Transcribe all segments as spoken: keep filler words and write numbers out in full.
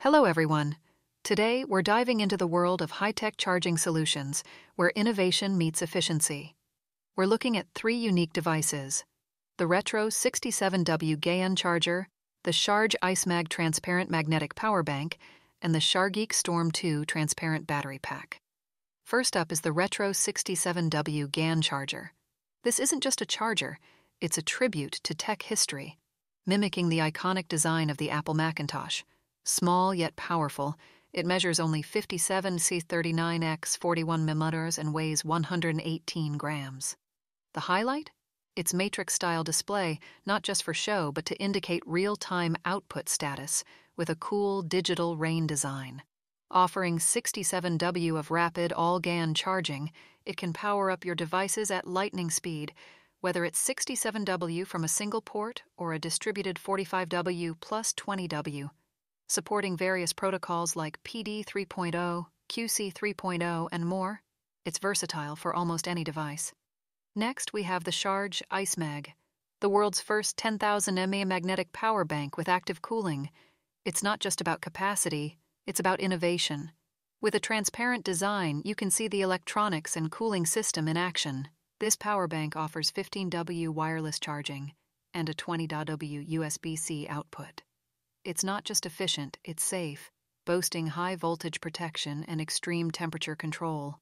Hello everyone. Today we're diving into the world of high-tech charging solutions, where innovation meets efficiency. We're looking at three unique devices: the Retro sixty-seven W GaN Charger, the Shargeek IceMag Transparent Magnetic Power Bank, and the Shargeek Storm two Transparent Battery Pack. First up is the Retro sixty-seven W GaN Charger. This isn't just a charger, it's a tribute to tech history, mimicking the iconic design of the Apple Macintosh. Small yet powerful, it measures only fifty-seven centimeters by thirty-nine by forty-one millimeters and weighs one hundred eighteen grams. The highlight? Its matrix-style display, not just for show but to indicate real-time output status, with a cool digital rain design. Offering sixty-seven W of rapid all-GaN charging, it can power up your devices at lightning speed, whether it's sixty-seven W from a single port or a distributed forty-five W plus twenty W. Supporting various protocols like P D three point oh, Q C three point oh, and more, it's versatile for almost any device. Next, we have the Shargeek IceMag, the world's first ten thousand milliamp hour magnetic power bank with active cooling. It's not just about capacity, it's about innovation. With a transparent design, you can see the electronics and cooling system in action. This power bank offers fifteen watt wireless charging and a twenty watt U S B C output. It's not just efficient, it's safe, boasting high voltage protection and extreme temperature control.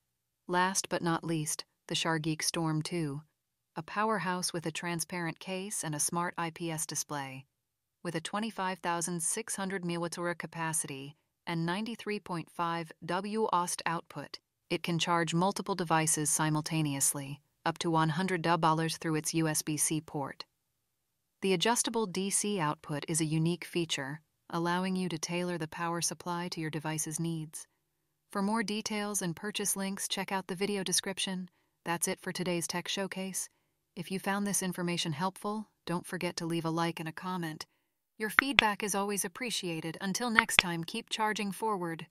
Last but not least, the Shargeek Storm two, a powerhouse with a transparent case and a smart I P S display. With a twenty-five thousand six hundred milliamp hour capacity and ninety-three point five watt O S D output, it can charge multiple devices simultaneously, up to one hundred watts through its U S B C port. The adjustable D C output is a unique feature, allowing you to tailor the power supply to your device's needs. For more details and purchase links, check out the video description. That's it for today's tech showcase. If you found this information helpful, don't forget to leave a like and a comment. Your feedback is always appreciated. Until next time, keep charging forward.